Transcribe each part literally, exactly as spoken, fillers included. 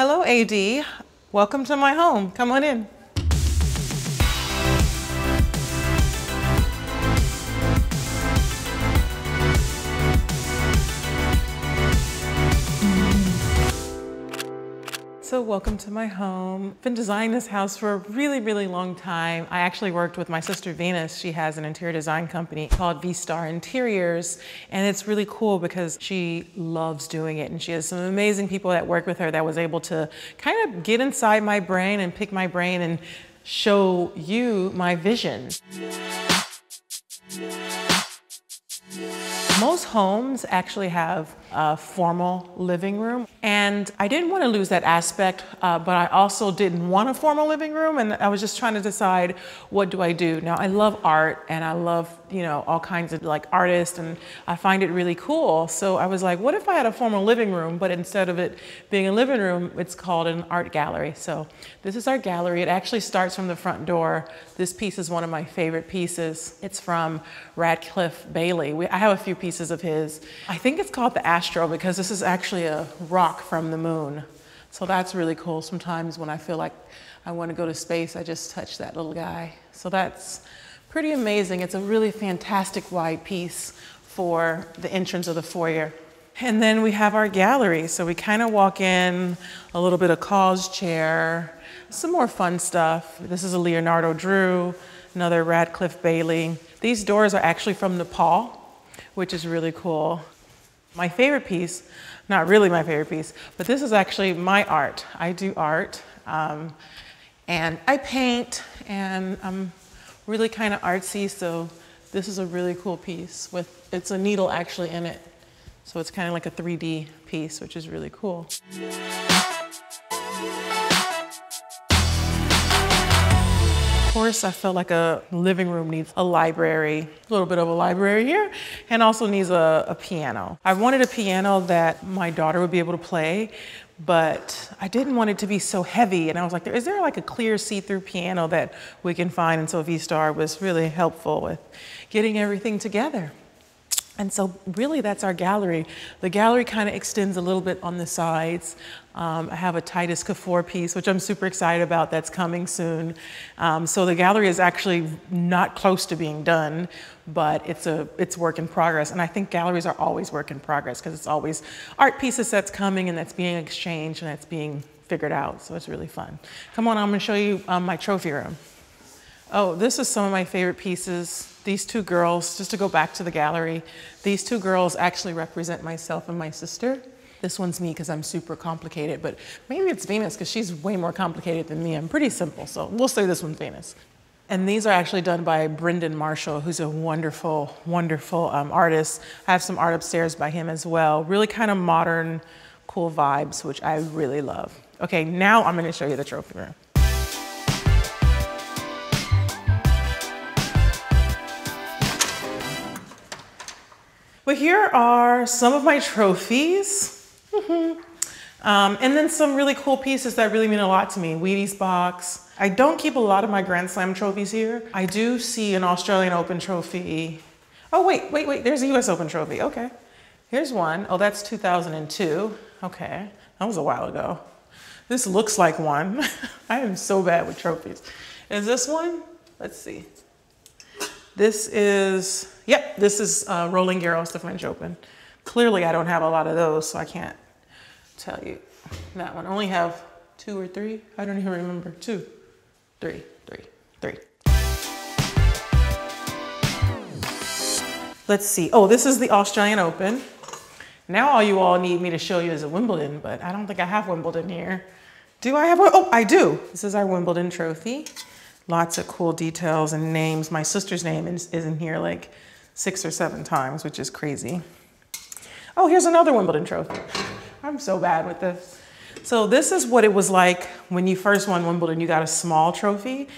Hello, A D. Welcome to my home. Come on in. So welcome to my home. I've been designing this house for a really, really long time. I actually worked with my sister Venus. She has an interior design company called V-Star Interiors. And it's really cool because she loves doing it. And she has some amazing people that work with her that was able to kind of get inside my brain and pick my brain and show you my vision. Most homes actually have a formal living room, and I didn't want to lose that aspect, uh, but I also didn't want a formal living room, and I was just trying to decide, what do I do? Now, I love art, and I love, you know, all kinds of like artists, and I find it really cool. So I was like, what if I had a formal living room, but instead of it being a living room, it's called an art gallery. So this is our gallery. It actually starts from the front door. This piece is one of my favorite pieces. It's from Radcliffe Bailey. We, I have a few pieces Pieces of his. I think it's called the Astro because this is actually a rock from the moon. So that's really cool. Sometimes when I feel like I want to go to space, I just touch that little guy. So that's pretty amazing. It's a really fantastic wide piece for the entrance of the foyer. And then we have our gallery. So we kind of walk in, a little bit of K A W S chair, some more fun stuff. This is a Leonardo Drew, another Radcliffe Bailey. These doors are actually from Nepal, which is really cool. My favorite piece, not really my favorite piece, but this is actually my art. I do art, um, and I paint, and I'm really kind of artsy, so this is a really cool piece with, it's a needle actually in it. So it's kind of like a three D piece, which is really cool. Of course, I feel like a living room needs a library, a little bit of a library here, and also needs a, a piano. I wanted a piano that my daughter would be able to play, but I didn't want it to be so heavy. And I was like, is there like a clear see-through piano that we can find? And so V-Star was really helpful with getting everything together. And so really that's our gallery. The gallery kind of extends a little bit on the sides. Um, I have a Titus Kapoor piece, which I'm super excited about, that's coming soon. Um, so the gallery is actually not close to being done, but it's a it's work in progress. And I think galleries are always work in progress because it's always art pieces that's coming and that's being exchanged and that's being figured out. So it's really fun. Come on, I'm gonna show you um, my trophy room. Oh, this is some of my favorite pieces. These two girls, just to go back to the gallery, these two girls actually represent myself and my sister. This one's me because I'm super complicated, but maybe it's Venus because she's way more complicated than me. I'm pretty simple, so we'll say this one's Venus. And these are actually done by Brendan Marshall, who's a wonderful, wonderful um, artist. I have some art upstairs by him as well. Really kind of modern, cool vibes, which I really love. Okay, now I'm gonna show you the trophy room. But here are some of my trophies. um, and then some really cool pieces that really mean a lot to me. Wheaties box. I don't keep a lot of my Grand Slam trophies here. I do see an Australian Open trophy. Oh, wait, wait, wait, there's a U S Open trophy, okay. Here's one. Oh, that's two thousand two. Okay, that was a while ago. This looks like one. I am so bad with trophies. Is this one? Let's see. This is, yep, this is uh, Roland Garros, the French Open. Clearly I don't have a lot of those, so I can't tell you that one. I only have two or three. I don't even remember. Two, three, three, three. Let's see. Oh, this is the Australian Open. Now all you all need me to show you is a Wimbledon, but I don't think I have Wimbledon here. Do I have one? Oh, I do. This is our Wimbledon trophy. Lots of cool details and names. My sister's name is, is in here like six or seven times, which is crazy. Oh, here's another Wimbledon trophy. I'm so bad with this. So this is what it was like when you first won Wimbledon. You got a small trophy.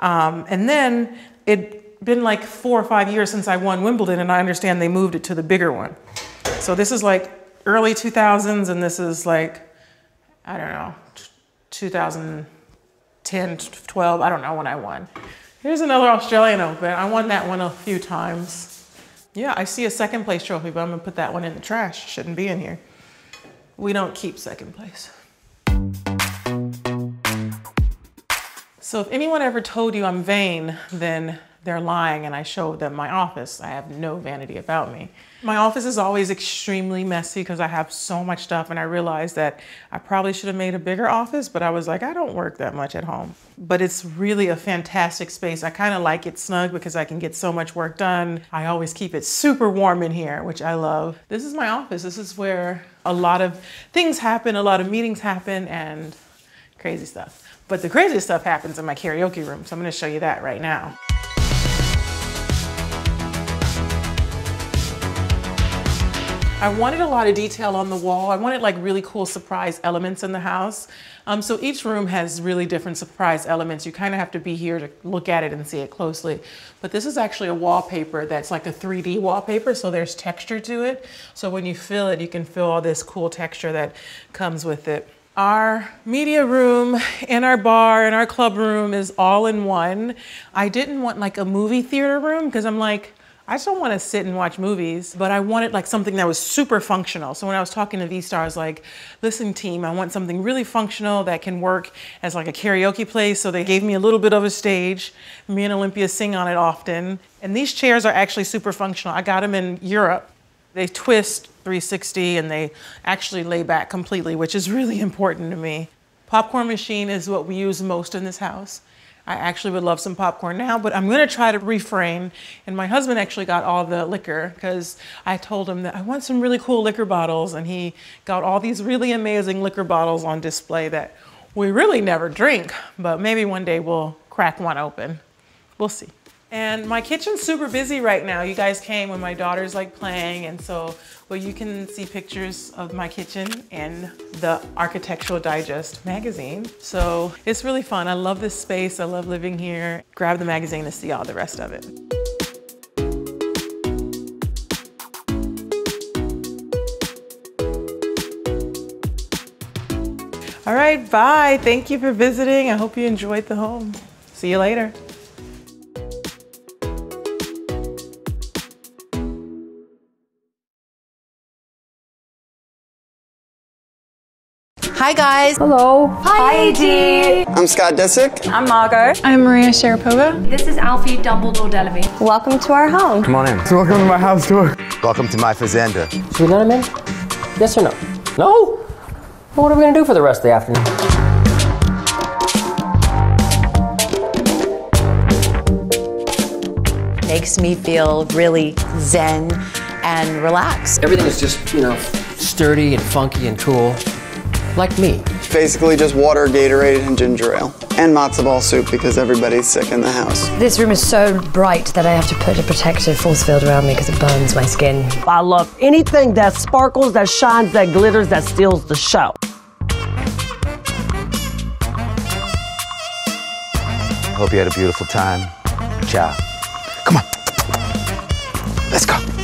Um, and then it'd been like four or five years since I won Wimbledon, and I understand they moved it to the bigger one. So this is like early two thousands, and this is like, I don't know, two thousand ten, twelve, I don't know when I won. Here's another Australian Open. I won that one a few times. Yeah, I see a second place trophy, but I'm gonna put that one in the trash. Shouldn't be in here. We don't keep second place. So if anyone ever told you I'm vain, then they're lying, and I showed them my office. I have no vanity about me. My office is always extremely messy because I have so much stuff, and I realized that I probably should have made a bigger office, but I was like, I don't work that much at home. But it's really a fantastic space. I kind of like it snug because I can get so much work done. I always keep it super warm in here, which I love. This is my office. This is where a lot of things happen, a lot of meetings happen, and crazy stuff. But the craziest stuff happens in my karaoke room, so I'm gonna show you that right now. I wanted a lot of detail on the wall. I wanted like really cool surprise elements in the house. Um, so each room has really different surprise elements. You kind of have to be here to look at it and see it closely. But this is actually a wallpaper that's like a three D wallpaper, so there's texture to it. So when you feel it, you can feel all this cool texture that comes with it. Our media room and our bar and our club room is all in one. I didn't want like a movie theater room because I'm like, I just don't want to sit and watch movies, but I wanted like something that was super functional. So when I was talking to V-Star, I was like, listen team, I want something really functional that can work as like a karaoke place. So they gave me a little bit of a stage. Me and Olympia sing on it often. And these chairs are actually super functional. I got them in Europe. They twist three sixty and they actually lay back completely, which is really important to me. Popcorn machine is what we use most in this house. I actually would love some popcorn now, but I'm gonna try to refrain. And my husband actually got all the liquor because I told him that I want some really cool liquor bottles, and he got all these really amazing liquor bottles on display that we really never drink, but maybe one day we'll crack one open. We'll see. And my kitchen's super busy right now. You guys came when my daughter's like playing, and so, well, you can see pictures of my kitchen in the Architectural Digest magazine. So it's really fun. I love this space. I love living here. Grab the magazine to see all the rest of it. All right, bye. Thank you for visiting. I hope you enjoyed the home. See you later. Hi guys. Hello. Hi, Adi. I'm Scott Disick. I'm Margot. I'm Maria Sharapova. This is Alfie Dumbledore Delevingne. Welcome to our home. Come on in. So welcome to my house tour. Welcome to my fazenda. Should we let him in? Yes or no? No? Well, what are we gonna do for the rest of the afternoon? Makes me feel really zen and relaxed. Everything is just, you know, sturdy and funky and cool. Like me. Basically just water, Gatorade, and ginger ale. And matzo ball soup because everybody's sick in the house. This room is so bright that I have to put a protective force field around me because it burns my skin. I love anything that sparkles, that shines, that glitters, that steals the show. Hope you had a beautiful time. Ciao. Come on. Let's go.